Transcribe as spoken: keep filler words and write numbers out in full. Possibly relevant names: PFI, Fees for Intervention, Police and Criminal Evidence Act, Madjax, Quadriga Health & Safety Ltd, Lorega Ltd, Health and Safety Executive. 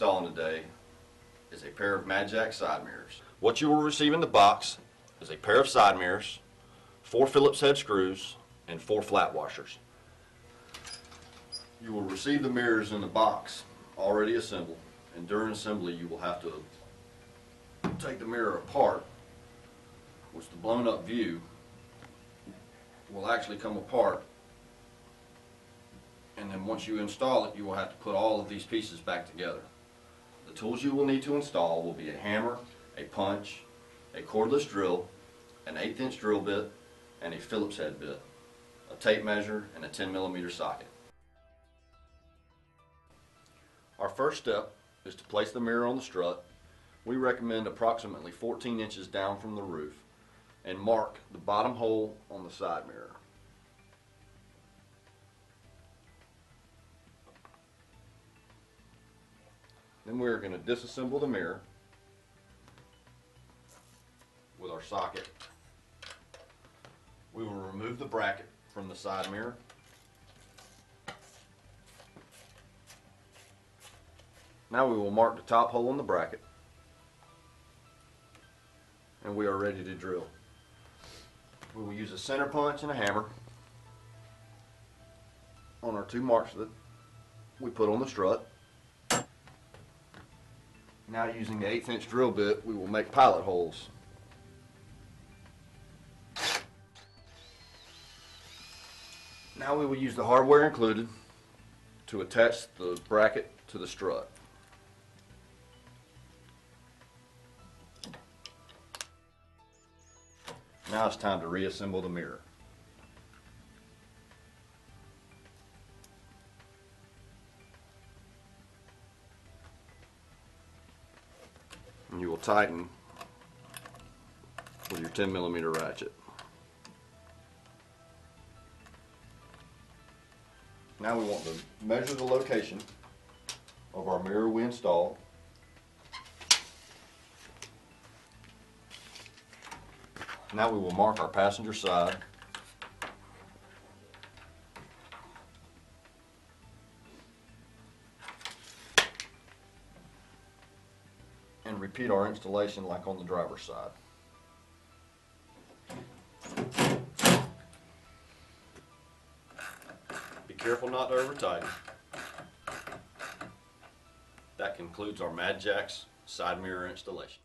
installing today is a pair of Madjax side mirrors. What you will receive in the box is a pair of side mirrors, four Phillips head screws, and four flat washers. You will receive the mirrors in the box already assembled, and during assembly you will have to take the mirror apart, which the blown up view will actually come apart, and then once you install it you will have to put all of these pieces back together. The tools you will need to install will be a hammer, a punch, a cordless drill, an eighth inch drill bit, and a Phillips head bit, a tape measure, and a ten millimeter socket. Our first step is to place the mirror on the strut. We recommend approximately fourteen inches down from the roof, and mark the bottom hole on the side mirror. Then we are going to disassemble the mirror with our socket. We will remove the bracket from the side mirror. Now we will mark the top hole in the bracket, and we are ready to drill. We will use a center punch and a hammer on our two marks that we put on the strut. Now, using the eighth inch drill bit, we will make pilot holes. Now we will use the hardware included to attach the bracket to the strut. Now it's time to reassemble the mirror. And you will tighten with your ten millimeter ratchet. Now we want to measure the location of our mirror we installed. Now we will mark our passenger side and repeat our installation like on the driver's side. Be careful not to over tighten. That concludes our Madjax side mirror installation.